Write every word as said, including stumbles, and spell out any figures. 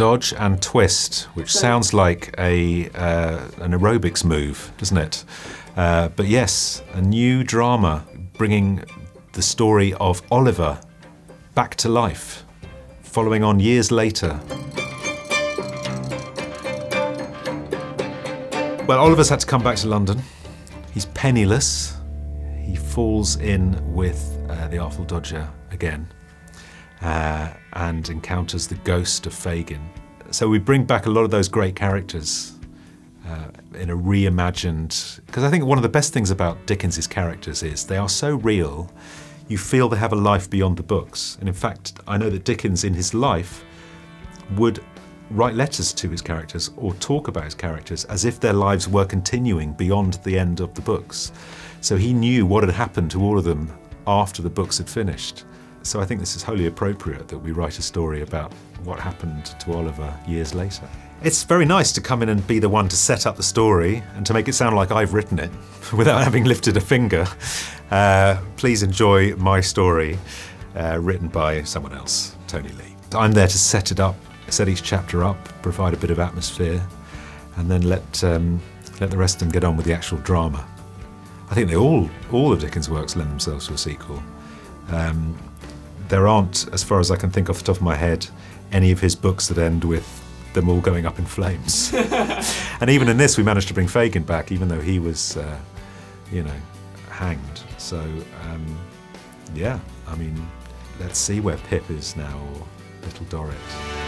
Dodge and Twist, which sounds like a uh, an aerobics move, doesn't it? Uh, but yes, a new drama bringing the story of Oliver back to life, following on years later. Well, Oliver's had to come back to London. He's penniless. He falls in with uh, the Artful Dodger again uh, and encounters the ghost of Fagin. So we bring back a lot of those great characters uh, in a reimagined... Because I think one of the best things about Dickens's characters is they are so real, you feel they have a life beyond the books. And in fact, I know that Dickens in his life would write letters to his characters or talk about his characters as if their lives were continuing beyond the end of the books. So he knew what had happened to all of them after the books had finished. So I think this is wholly appropriate that we write a story about what happened to Oliver years later. It's very nice to come in and be the one to set up the story and to make it sound like I've written it without having lifted a finger. Uh, please enjoy my story uh, written by someone else, Tony Lee. I'm there to set it up, set each chapter up, provide a bit of atmosphere, and then let, um, let the rest of them get on with the actual drama. I think they all, all of Dickens' works lend themselves to a sequel. Um, there aren't, as far as I can think off the top of my head, any of his books that end with them all going up in flames. And even in this, we managed to bring Fagin back, even though he was, uh, you know, hanged. So, um, yeah, I mean, let's see where Pip is now, or Little Dorrit.